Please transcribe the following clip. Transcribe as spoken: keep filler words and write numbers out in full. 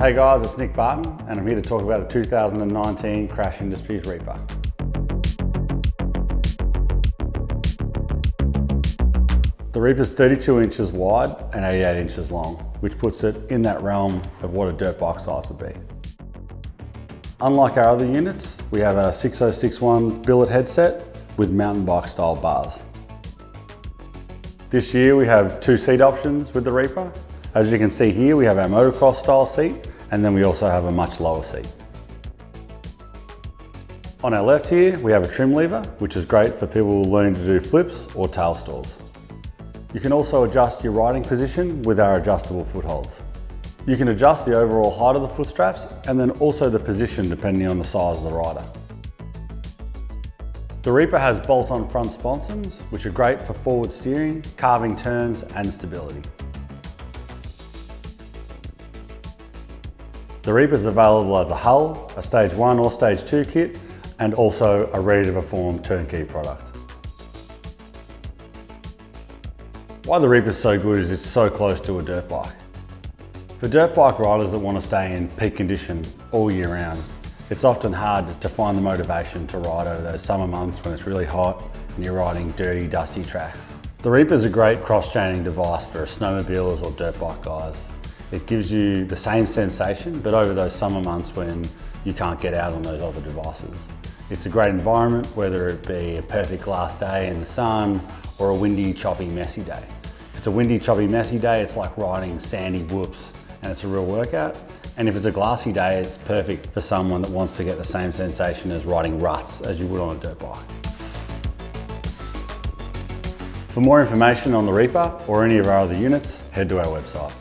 Hey guys, it's Nick Barton and I'm here to talk about the two thousand nineteen Krash Industries Reaper. The Reaper's thirty-two inches wide and eighty-eight inches long, which puts it in that realm of what a dirt bike size would be. Unlike our other units, we have a six oh six one billet headset with mountain bike style bars. This year we have two seat options with the Reaper. As you can see here, we have our motocross style seat, and then we also have a much lower seat. On our left here, we have a trim lever, which is great for people learning to do flips or tail stalls. You can also adjust your riding position with our adjustable footholds. You can adjust the overall height of the foot straps and then also the position depending on the size of the rider. The Reaper has bolt-on front sponsons, which are great for forward steering, carving turns and stability. The Reaper is available as a hull, a stage one or stage two kit, and also a ready-to-perform turnkey product. Why the Reaper is so good is it's so close to a dirt bike. For dirt bike riders that want to stay in peak condition all year round, it's often hard to find the motivation to ride over those summer months when it's really hot and you're riding dirty, dusty tracks. The Reaper is a great cross-chaining device for snowmobilers or dirt bike guys. It gives you the same sensation, but over those summer months when you can't get out on those other devices. It's a great environment, whether it be a perfect glass day in the sun or a windy, choppy, messy day. If it's a windy, choppy, messy day, it's like riding sandy whoops and it's a real workout. And if it's a glassy day, it's perfect for someone that wants to get the same sensation as riding ruts as you would on a dirt bike. For more information on the Reaper or any of our other units, head to our website.